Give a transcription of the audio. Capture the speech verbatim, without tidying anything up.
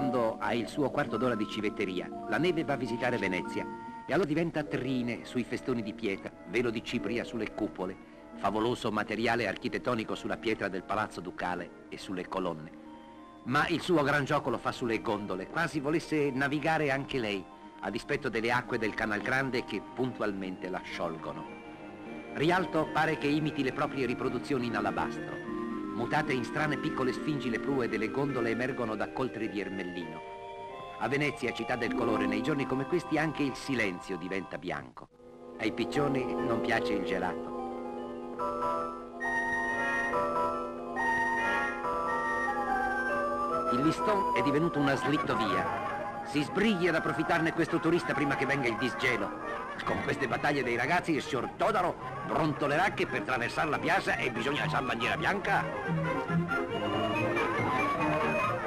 quando ha il suo quarto d'ora di civetteria, la neve va a visitare Venezia e allora diventa trine sui festoni di pietra, velo di cipria sulle cupole, favoloso materiale architettonico sulla pietra del palazzo ducale e sulle colonne. Ma il suo gran gioco lo fa sulle gondole, quasi volesse navigare anche lei, a dispetto delle acque del Canal Grande che puntualmente la sciolgono. Rialto pare che imiti le proprie riproduzioni in alabastro. Mutate in strane piccole sfingi le prue delle gondole emergono da coltri di ermellino. A Venezia, città del colore, nei giorni come questi anche il silenzio diventa bianco. Ai piccioni non piace il gelato. Il Liston è divenuto una slittovia. Si sbrighi ad approfittarne questo turista prima che venga il disgelo. Con queste battaglie dei ragazzi il signor Todaro brontolerà che per attraversare la piazza e bisogna alzare bandiera bianca.